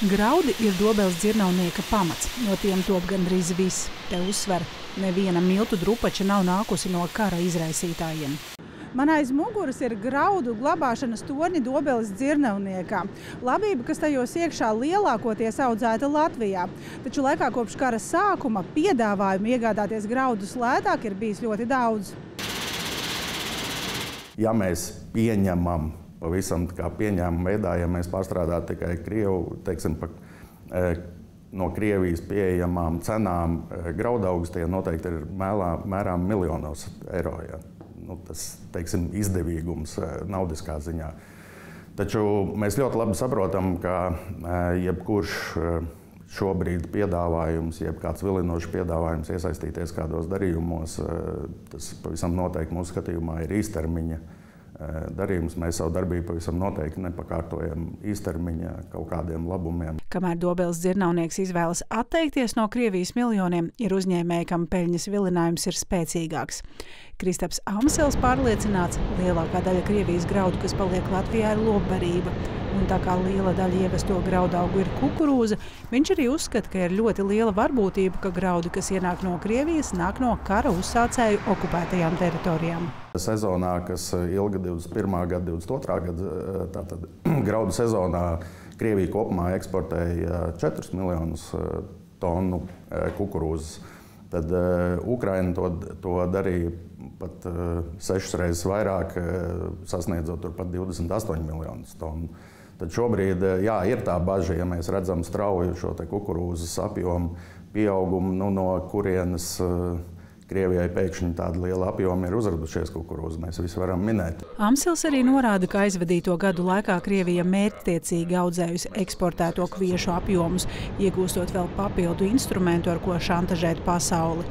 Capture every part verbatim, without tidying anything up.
Graudi ir Dobeles dzirnavnieka pamats, no tiem top gandrīz viss. Te uzsver, neviena miltu drupača nav nākusi no kara izraisītājiem. Man aiz muguras ir graudu glabāšanas torņi Dobeles dzirnavniekā. Labība, kas tajos iekšā lielākoties audzēta Latvijā. Taču laikā kopš kara sākuma piedāvājumu iegādāties graudus lētāk ir bijis ļoti daudz. Ja mēs pieņemam, pavisam kā pieņēmam veidā, ja mēs pārstrādāt tikai Krievu, teiksim, pa, no Krievijas pieejamām cenām graudaugus, tie noteikti ir mēlā, mērām miljonos eiro. Ja. Nu, tas, teiksim, izdevīgums naudiskā ziņā. Taču mēs ļoti labi saprotam, ka jebkurš šobrīd piedāvājums, jeb kāds vilinošs piedāvājums iesaistīties kādos darījumos, tas pavisam noteikti mūsu skatījumā ir īstermiņa darījums. Mēs savu darbību pavisam noteikti nepakārtojam īstermiņa kaut kādiem labumiem. Kamēr Dobeles dzirnavnieks izvēlas atteikties no Krievijas miljoniem, ir uzņēmēji, kam peļņas vilinājums ir spēcīgāks. Kristaps Amsils pārliecināts, lielākā daļa Krievijas graudu, kas paliek Latvijā, ir lobbarība. Un tā kā liela daļa ievesto graudaugu ir kukurūza, viņš arī uzskata, ka ir ļoti liela varbūtība, ka graudi, kas ienāk no Krievijas, nāk no kara uzsācēju okupētajām teritorijām. Sezonā, kas ilga divdesmit pirmā gada, divdesmit otrā gada, tātad graudu sezonā Krievija kopumā eksportēja četrus miljonus tonu kukurūzas. Tad Ukraina to, to darīja pat sešas reizes vairāk, sasniedzot tur pat divdesmit astoņus miljonus tonu. Tad šobrīd, jā, ir tā baža, ja mēs redzam strauju šo te kukurūzas apjomu pieaugumu, nu, no kurienes Krievijai pēkšņi tāda liela apjoma ir uzradušies kukurūzi, mēs visi varam minēt. Amsils arī norāda, ka aizvadīto gadu laikā Krievija mērķtiecīgi audzējusi eksportēto kviešu apjomus, iegūstot vēl papildu instrumentu, ar ko šantažēt pasauli.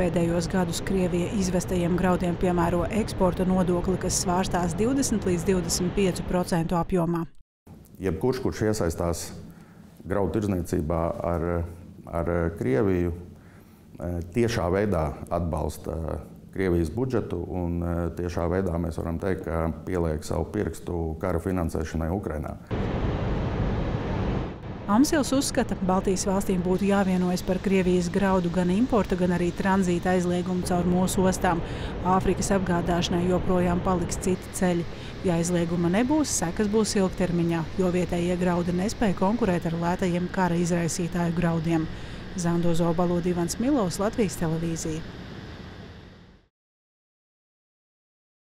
Pēdējos gadus Krievija izvestajiem graudiem piemēro eksporta nodokli, kas svārstās divdesmit līdz divdesmit pieci procenti apjomā. Jebkurš, kurš iesaistās graudu tirdzniecībā ar, ar Krieviju, tiešā veidā atbalsta Krievijas budžetu, un tiešā veidā mēs varam teikt, ka pieliek savu pirkstu kara finansēšanai Ukrainā. Amsils uzskata, Baltijas valstīm būtu jāvienojas par Krievijas graudu gan importa, gan arī tranzīta aizliegumu caur mūsu ostām. Āfrikas apgādāšanai joprojām paliks citi ceļi. Ja aizlieguma nebūs, sekas būs ilgtermiņā, jo vietējie graudi nespēja konkurēt ar lētajiem kara izraisītāju graudiem. Zandozo Balodīvans Milovs, Latvijas televīzija.